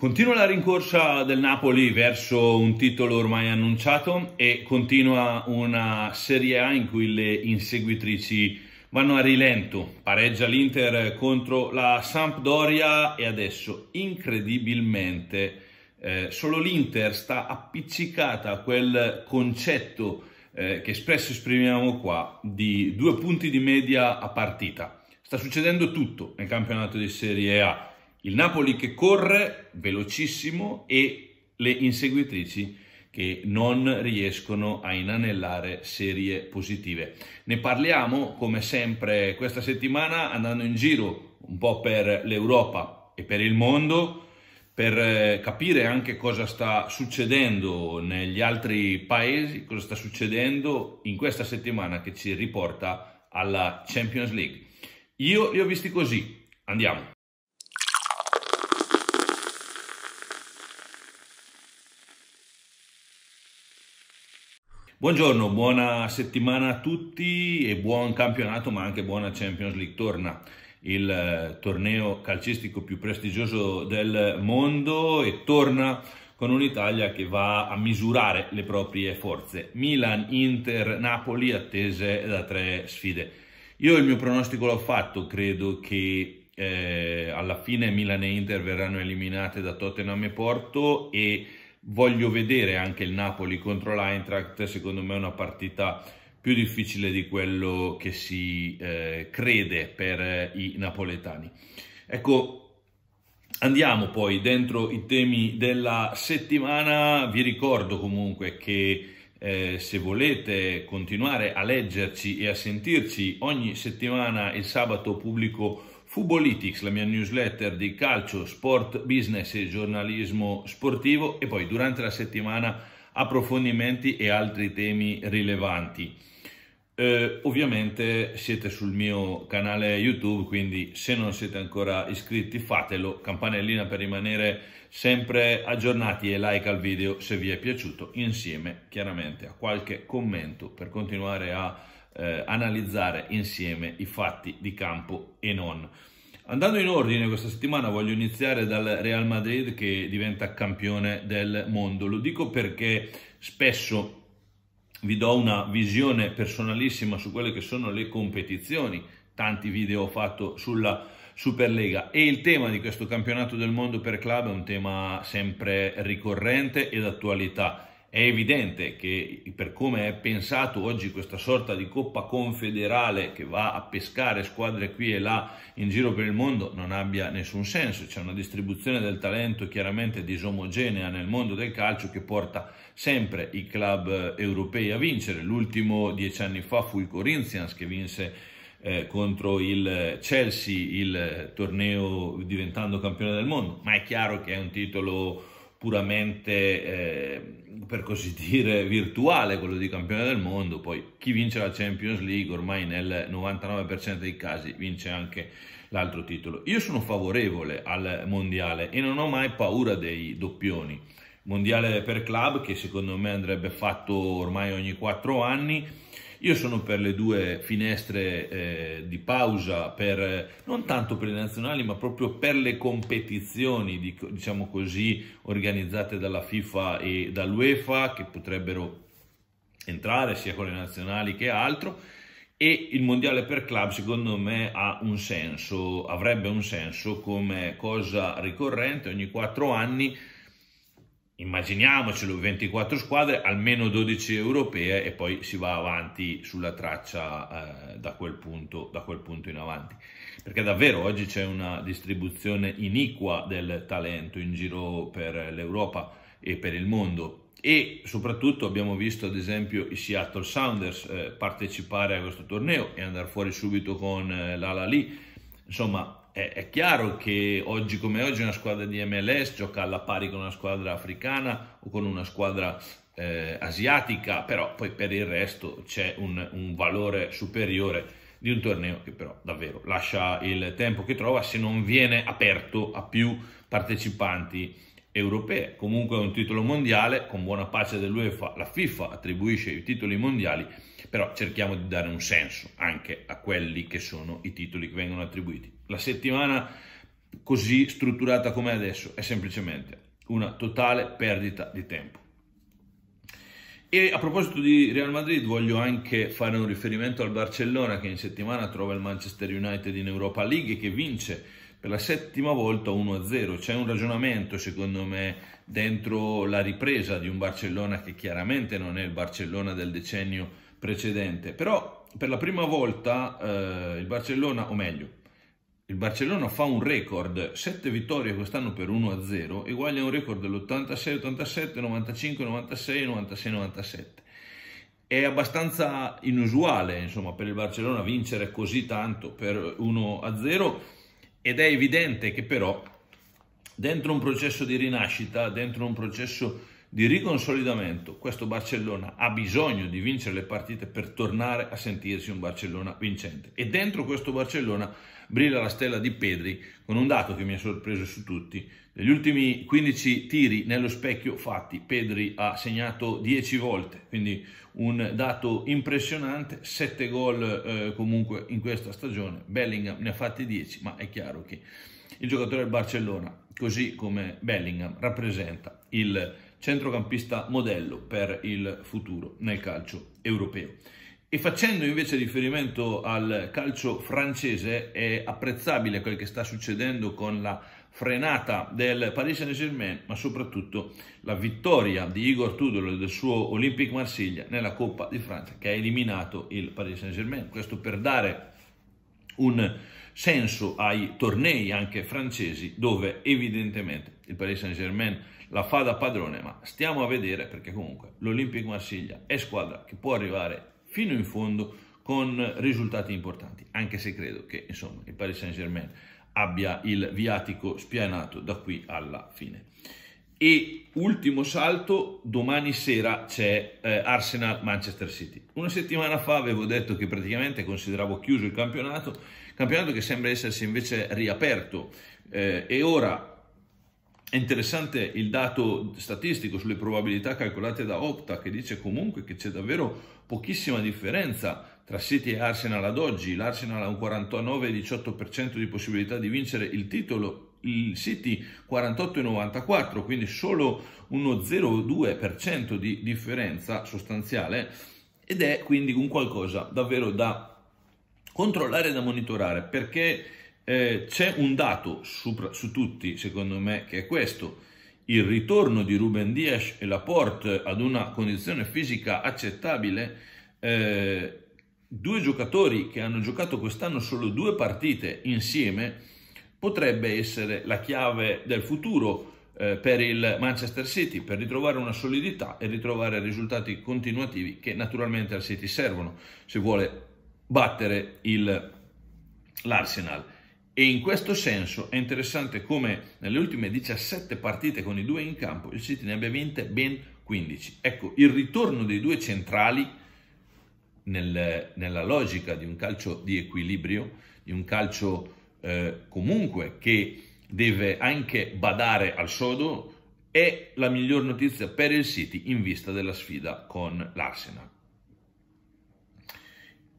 Continua la rincorsa del Napoli verso un titolo ormai annunciato e continua una Serie A in cui le inseguitrici vanno a rilento. Pareggia l'Inter contro la Sampdoria e adesso incredibilmente solo l'Inter sta appiccicata a quel concetto che spesso esprimiamo qua di 2 punti di media a partita. Sta succedendo tutto nel campionato di Serie A. Il Napoli che corre velocissimo e le inseguitrici che non riescono a inanellare serie positive. Ne parliamo come sempre questa settimana andando in giro un po' per l'Europa e per il mondo per capire anche cosa sta succedendo negli altri paesi, cosa sta succedendo in questa settimana che ci riporta alla Champions League. Io li ho visti così, andiamo! Buongiorno, buona settimana a tutti e buon campionato ma anche buona Champions League. Torna il torneo calcistico più prestigioso del mondo e torna con un'Italia che va a misurare le proprie forze. Milan, Inter, Napoli attese da 3 sfide. Io il mio pronostico l'ho fatto, credo che alla fine Milan e Inter verranno eliminate da Tottenham e Porto e voglio vedere anche il Napoli contro l'Eintracht, secondo me è una partita più difficile di quello che si crede per i napoletani. Ecco, andiamo poi dentro i temi della settimana. Vi ricordo comunque che se volete continuare a leggerci e a sentirci, ogni settimana il sabato pubblico Fubolitix, la mia newsletter di calcio, sport, business e giornalismo sportivo, e poi durante la settimana approfondimenti e altri temi rilevanti. Ovviamente siete sul mio canale YouTube, quindi se non siete ancora iscritti fatelo, campanellina per rimanere sempre aggiornati e like al video se vi è piaciuto, insieme chiaramente a qualche commento per continuare a analizzare insieme i fatti di campo e non. Andando in ordine, questa settimana voglio iniziare dal Real Madrid che diventa campione del mondo. Lo dico perché spesso vi do una visione personalissima su quelle che sono le competizioni, tanti video ho fatto sulla Superlega e il tema di questo campionato del mondo per club è un tema sempre ricorrente ed attualità. È evidente che per come è pensato oggi questa sorta di coppa confederale che va a pescare squadre qui e là in giro per il mondo non abbia nessun senso, c'è una distribuzione del talento chiaramente disomogenea nel mondo del calcio che porta sempre i club europei a vincere. L'ultimo 10 anni fa fu il Corinthians che vinse contro il Chelsea il torneo diventando campione del mondo, ma è chiaro che è un titolo puramente per così dire virtuale quello di campione del mondo. Poi chi vince la Champions League ormai nel 99% dei casi vince anche l'altro titolo. Io sono favorevole al mondiale e non ho mai paura dei doppioni. Mondiale per club che secondo me andrebbe fatto ormai ogni 4 anni. Io sono per le 2 finestre di pausa, non tanto per le nazionali ma proprio per le competizioni, diciamo così, organizzate dalla FIFA e dall'UEFA che potrebbero entrare sia con le nazionali che altro, e il mondiale per club secondo me ha un senso, avrebbe un senso come cosa ricorrente ogni 4 anni. Immaginiamocelo, 24 squadre, almeno 12 europee e poi si va avanti sulla traccia da quel punto in avanti. Perché davvero oggi c'è una distribuzione iniqua del talento in giro per l'Europa e per il mondo. E soprattutto abbiamo visto ad esempio i Seattle Sounders partecipare a questo torneo e andare fuori subito con l'Al-Ahly. Insomma, è chiaro che oggi come oggi una squadra di MLS gioca alla pari con una squadra africana o con una squadra asiatica, però poi per il resto c'è un valore superiore di un torneo che però davvero lascia il tempo che trova se non viene aperto a più partecipanti europee. Comunque è un titolo mondiale, con buona pace dell'UEFA la FIFA attribuisce i titoli mondiali, però cerchiamo di dare un senso anche a quelli che sono i titoli che vengono attribuiti. La settimana così strutturata come adesso è semplicemente una totale perdita di tempo. E a proposito di Real Madrid voglio anche fare un riferimento al Barcellona, che in settimana trova il Manchester United in Europa League e che vince per la settima volta 1-0. C'è un ragionamento secondo me dentro la ripresa di un Barcellona che chiaramente non è il Barcellona del decennio precedente, però per la prima volta il Barcellona, o meglio, il Barcellona fa un record, 7 vittorie quest'anno per 1-0, uguali a un record dell'86-87, 95-96 e 96-97. È abbastanza inusuale, insomma, per il Barcellona vincere così tanto per 1-0, ed è evidente che però dentro un processo di rinascita, dentro un processo di riconsolidamento, questo Barcellona ha bisogno di vincere le partite per tornare a sentirsi un Barcellona vincente. E dentro questo Barcellona brilla la stella di Pedri, con un dato che mi ha sorpreso su tutti: negli ultimi 15 tiri nello specchio fatti, Pedri ha segnato 10 volte, quindi un dato impressionante. 7 gol comunque in questa stagione, Bellingham ne ha fatti 10, ma è chiaro che il giocatore del Barcellona, così come Bellingham, rappresenta il centrocampista modello per il futuro nel calcio europeo. E facendo invece riferimento al calcio francese, è apprezzabile quel che sta succedendo con la frenata del Paris Saint-Germain, ma soprattutto la vittoria di Igor Tudor e del suo Olympique Marsiglia nella Coppa di Francia, che ha eliminato il Paris Saint-Germain. Questo per dare un senso ai tornei anche francesi, dove evidentemente il Paris Saint-Germain la fa da padrone, ma stiamo a vedere, perché comunque l'Olympique Marsiglia è squadra che può arrivare fino in fondo con risultati importanti, anche se credo che, insomma, il Paris Saint-Germain abbia il viatico spianato da qui alla fine. E ultimo salto, domani sera c'è Arsenal-Manchester City. Una settimana fa avevo detto che praticamente consideravo chiuso il campionato che sembra essersi invece riaperto, e ora è interessante il dato statistico sulle probabilità calcolate da Opta, che dice comunque che c'è davvero pochissima differenza tra City e Arsenal ad oggi. L'Arsenal ha un 49,18% di possibilità di vincere il titolo, il City 48,94%, quindi solo uno 0,2% di differenza sostanziale, ed è quindi un qualcosa davvero da controllare e da monitorare, perché c'è un dato su tutti, secondo me, che è questo: il ritorno di Ruben Dias e Laporte ad una condizione fisica accettabile. Due giocatori che hanno giocato quest'anno solo 2 partite insieme potrebbe essere la chiave del futuro per il Manchester City, per ritrovare una solidità e ritrovare risultati continuativi che naturalmente al City servono se vuole battere l'Arsenal. E in questo senso è interessante come nelle ultime 17 partite con i 2 in campo il City ne abbia vinte ben 15. Ecco, il ritorno dei 2 centrali nella logica di un calcio di equilibrio, di un calcio comunque che deve anche badare al sodo, è la miglior notizia per il City in vista della sfida con l'Arsenal.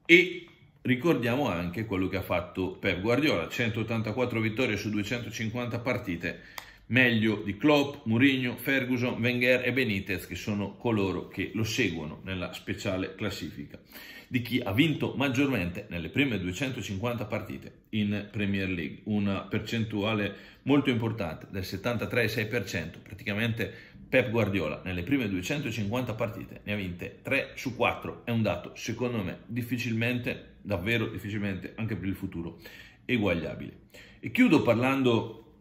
E ricordiamo anche quello che ha fatto Pep Guardiola: 184 vittorie su 250 partite, meglio di Klopp, Mourinho, Ferguson, Wenger e Benítez, che sono coloro che lo seguono nella speciale classifica di chi ha vinto maggiormente nelle prime 250 partite in Premier League, una percentuale molto importante del 73,6%, praticamente Pep Guardiola nelle prime 250 partite ne ha vinte 3 su 4, è un dato secondo me difficilmente, davvero difficilmente, anche per il futuro eguagliabile. E chiudo parlando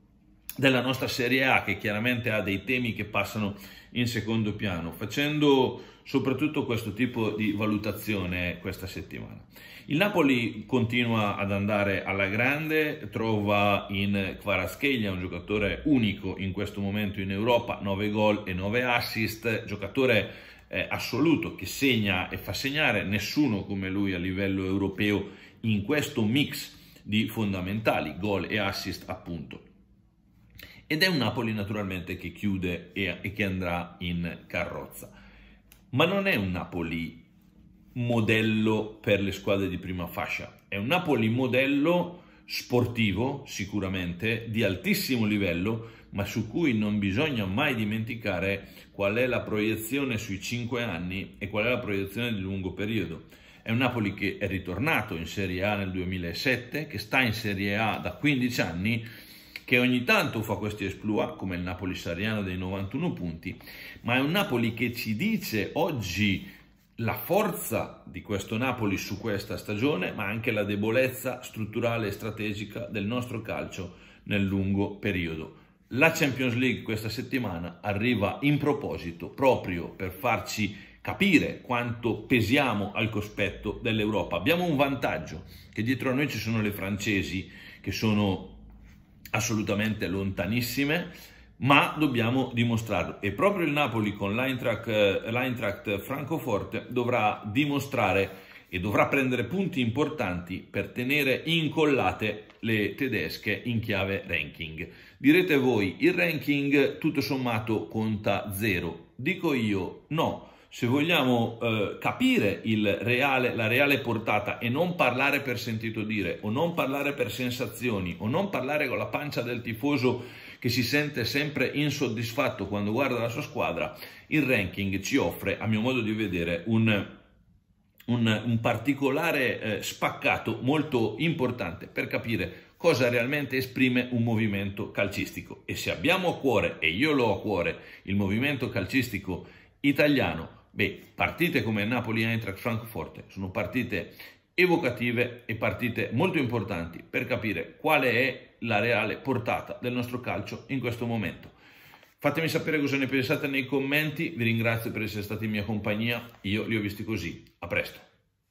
della nostra Serie A, che chiaramente ha dei temi che passano in secondo piano, facendo soprattutto questo tipo di valutazione questa settimana. Il Napoli continua ad andare alla grande, trova in Kvaratskhelia un giocatore unico in questo momento in Europa, 9 gol e 9 assist, giocatore assoluto, che segna e fa segnare, nessuno come lui a livello europeo in questo mix di fondamentali, gol e assist appunto. Ed è un Napoli naturalmente che chiude e che andrà in carrozza, ma non è un Napoli modello per le squadre di prima fascia, è un Napoli modello sportivo sicuramente, di altissimo livello, ma su cui non bisogna mai dimenticare qual è la proiezione sui 5 anni e qual è la proiezione di lungo periodo. È un Napoli che è ritornato in Serie A nel 2007, che sta in Serie A da 15 anni, che ogni tanto fa questi exploit, come il Napoli Sariano dei 91 punti, ma è un Napoli che ci dice oggi la forza di questo Napoli su questa stagione, ma anche la debolezza strutturale e strategica del nostro calcio nel lungo periodo. La Champions League questa settimana arriva in proposito proprio per farci capire quanto pesiamo al cospetto dell'Europa. Abbiamo un vantaggio, che dietro a noi ci sono le francesi, che sono assolutamente lontanissime, ma dobbiamo dimostrarlo, e proprio il Napoli con l'Eintracht Francoforte dovrà dimostrare e dovrà prendere punti importanti per tenere incollate le tedesche in chiave ranking. Direte voi, il ranking tutto sommato conta zero. Dico io no. Se vogliamo capire la reale portata e non parlare per sentito dire, o non parlare per sensazioni, o non parlare con la pancia del tifoso che si sente sempre insoddisfatto quando guarda la sua squadra, il ranking ci offre, a mio modo di vedere, un particolare spaccato molto importante per capire cosa realmente esprime un movimento calcistico. E se abbiamo a cuore, e io lo ho a cuore, il movimento calcistico italiano, beh, partite come Napoli-Eintracht Francoforte sono partite evocative e partite molto importanti per capire quale è la reale portata del nostro calcio in questo momento. Fatemi sapere cosa ne pensate nei commenti, vi ringrazio per essere stati in mia compagnia, io li ho visti così, a presto.